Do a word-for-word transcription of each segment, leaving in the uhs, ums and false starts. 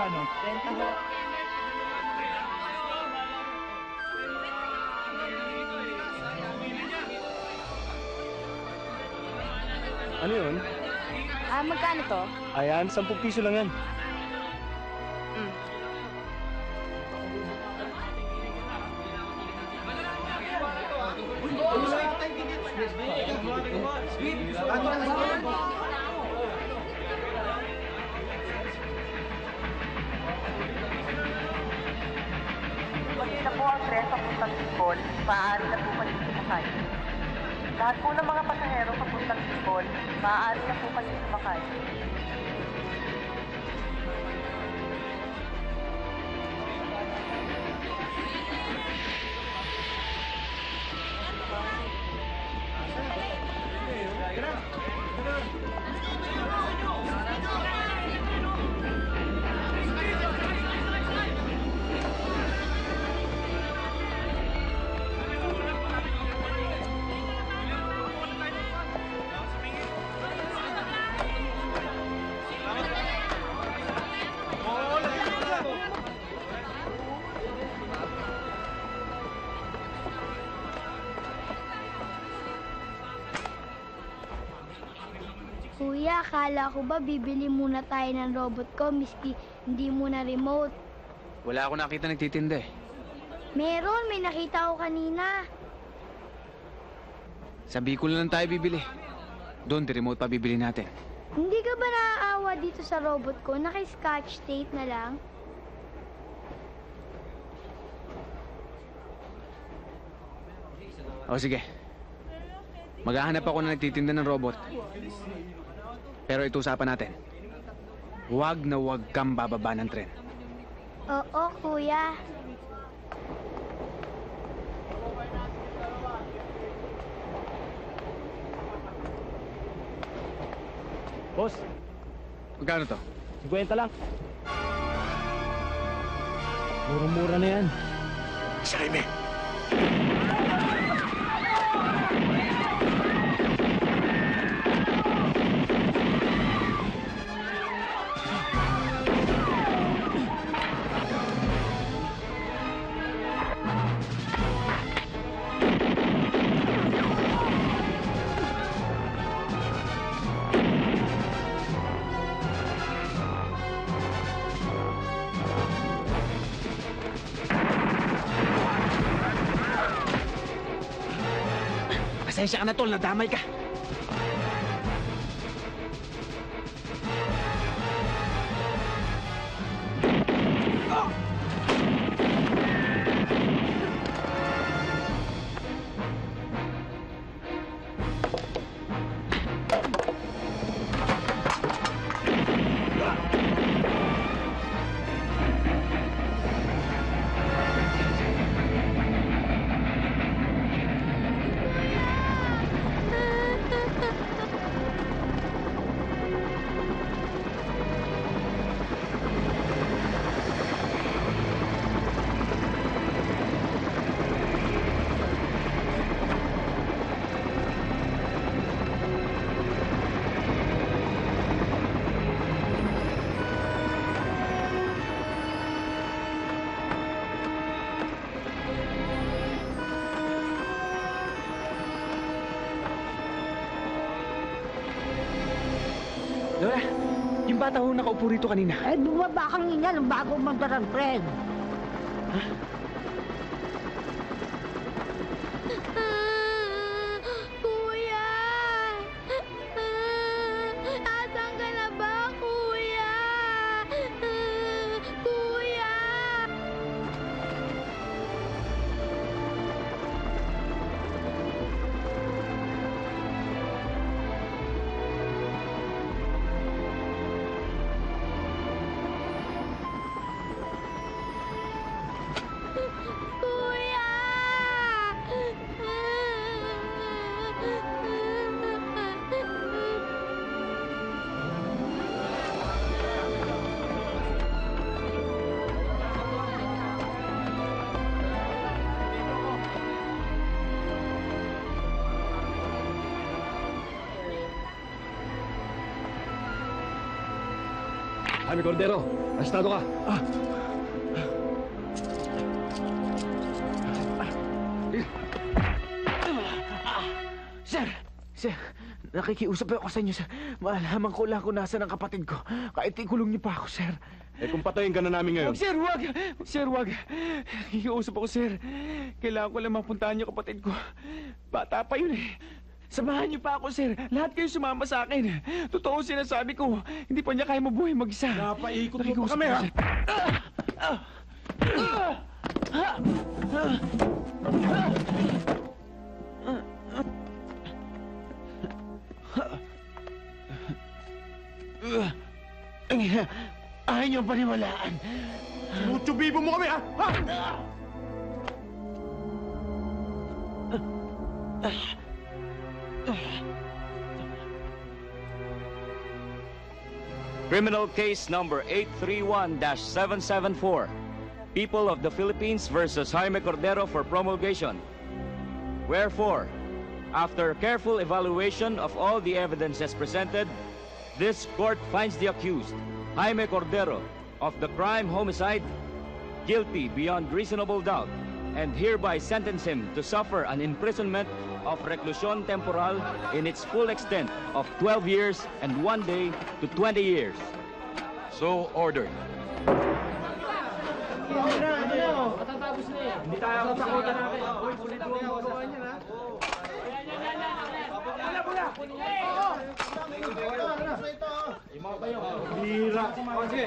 ano? Benta ho. Ano yun? Ah, magkano to? Ayan, sampung piso lang yan. Mm. Pagkita po ang tres sa puntang Bicol, maaari na po kayo sumakay. Lahat po ng mga pasahero sa puntang Bicol, maaari na po kayo sumakay. Kuya, akala ko ba bibili muna tayo ng robot ko, miski hindi muna remote? Wala ako nakita nagtitinda eh. Meron, may nakita ako kanina. Sa Bicol na lang tayo bibili. Doon, di remote pa bibili natin. Hindi ka ba naaawa dito sa robot ko? Naka-scotch tape na lang? O sige. Maghahanap ako na nagtitinda ng robot. Pero ito usapan natin. Huwag na huwag kang bababa ng tren. Oo, kuya. Boss, magkano to? Sigwenta lang. Murang-mura na yan. Jaime! Pasensya ka na, tol. Nadamay ka. Lola, yung bata ho nakaupo rito kanina. Ay, bumaba kang ingal bago magdarang tren. Ha? Uh, kuya! Uh, asan ka na ba, kuya? Uh, kuya! Jaime Cordero, asistado ka. Ah. Sir! Sir, nakikiusap ako sa inyo, sir. Maalaman ko lang kung nasaan ang kapatid ko. Kahit ikulong niyo pa ako, sir. Eh, kung patayin ka na namin ngayon. Wag, sir, wag! Sir, wag! Nakikiusap ako, sir. Kailangan ko lang mapuntahan niyo kapatid ko. Bata pa yun, eh. Samahan niyo pa ako, sir. Lahat kayo sumama sa akin. Totoo sinasabi ko. Hindi pa niya kaya mabuhay mag-isa. Napaikot mo pa kami, ha? Ah! Ah! Ah! Ah! Ah! Ayaw niyo paniwalaan. Sinutubibo mo kami, ha? Ha? Criminal case number eight three one dash seven seven four. People of the Philippines versus Jaime Cordero for promulgation. Wherefore, after careful evaluation of all the evidences presented, this court finds the accused, Jaime Cordero, of the crime homicide, guilty beyond reasonable doubt, and hereby sentence him to suffer an imprisonment of reclusión temporal in its full extent of twelve years and one day to twenty years. So ordered. Sige.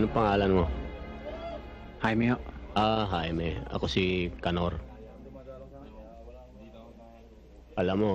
Anong pangalan mo? Jaime. Ah, Jaime. Ako si Canor. Alam mo,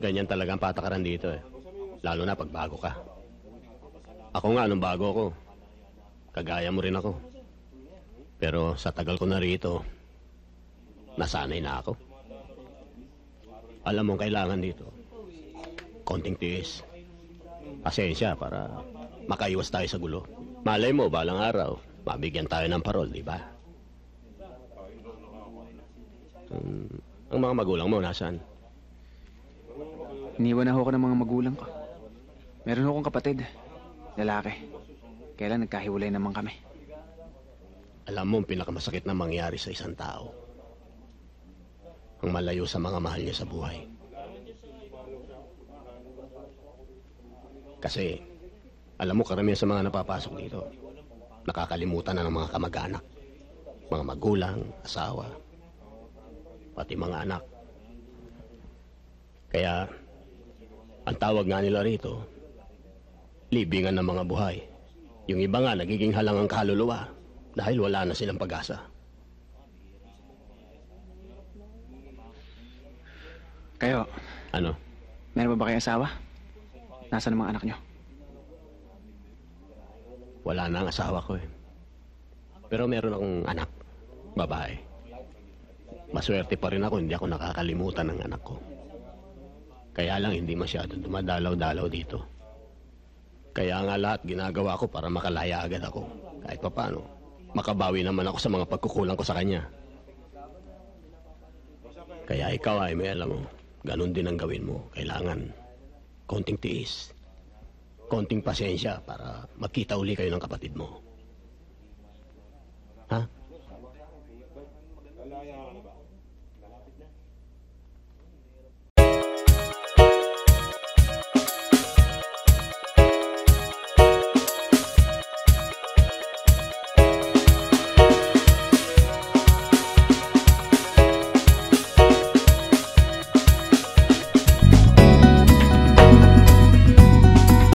ganyan talagang patakaran dito eh. Lalo na pag bago ka. Ako nga, anong bago ako? Kagaya mo rin ako. Pero sa tagal ko na rito, nasanay na ako. Alam mo, kailangan dito. Konting tiis. Pasensya para makaiwas tayo sa gulo. Malay mo, balang araw, mabigyan tayo ng parol, di ba? Um, ang mga magulang mo, nasaan? Iniwan ako ng mga magulang ko. Meron akong kapatid, lalaki. Kailan nagkahiwalay naman kami. Alam mo, ang pinakamasakit na mangyari sa isang tao, ang malayo sa mga mahal niya sa buhay. Kasi, alam mo, karamihan sa mga napapasok dito, nakakalimutan na ng mga kamag-anak, mga magulang, asawa, pati mga anak. Kaya, ang tawag nga nila rito, libingan ng mga buhay. Yung iba nga, nagiging halangang kaluluwa dahil wala na silang pag-asa. Kayo, ano? Meron ba ba kayo asawa? Nasaan ang mga anak nyo? Wala na ang asawa ko eh. Pero meron akong anak, babae. Maswerte pa rin ako, hindi ako nakakalimutan ng anak ko. Kaya lang hindi masyado dumadalaw-dalaw dito. Kaya nga lahat ginagawa ko para makalaya agad ako. Kahit pa paano, makabawi naman ako sa mga pagkukulang ko sa kanya. Kaya ikaw ay may alam mo, ganun din ang gawin mo. Kailangan konting tiis, konting pasensya para magkita uli kayo ng kapatid mo. Ha?